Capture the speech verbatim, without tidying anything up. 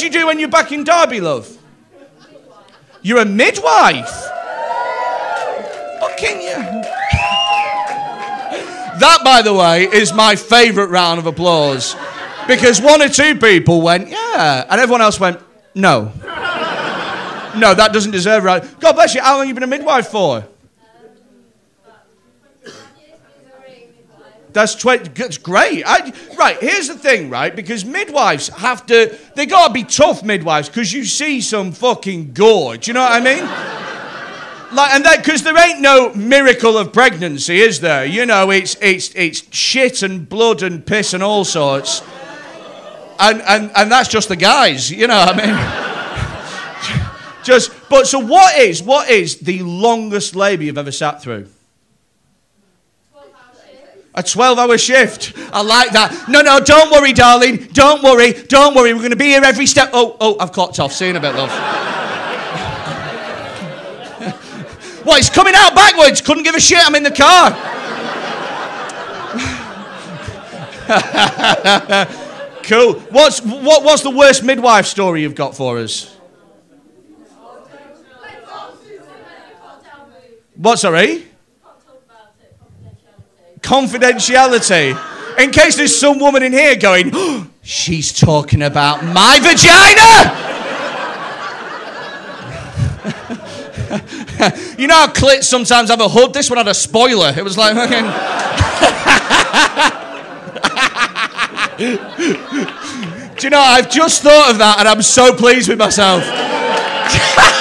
do you do when you're back in Derby, love? You're a midwife. Fucking yeah. That, by the way, is my favourite round of applause. Because one or two people went, yeah. And everyone else went, no. No, that doesn't deserve right. God bless you. How long have you been a midwife for? That's tw- that's great. I, right, here's the thing, right? Because midwives have to... They got to be tough midwives because you see some fucking gore. Do you know what I mean? Like, and that because there ain't no miracle of pregnancy, is there? You know, it's it's it's shit and blood and piss and all sorts. And and, and that's just the guys. You know what I mean? Just but so what is what is the longest labour you've ever sat through? A twelve-hour shift. I like that. No, no, don't worry, darling. Don't worry. Don't worry. We're going to be here every step. Oh, oh, I've clocked off. See you in a bit, love. What, it's coming out backwards. Couldn't give a shit. I'm in the car. Cool. What's, what, what's the worst midwife story you've got for us? What, sorry? Confidentiality. In case there's some woman in here going, oh, she's talking about my vagina! You know how clits sometimes have a hood? This one had a spoiler. It was like fucking... Do you know, I've just thought of that and I'm so pleased with myself.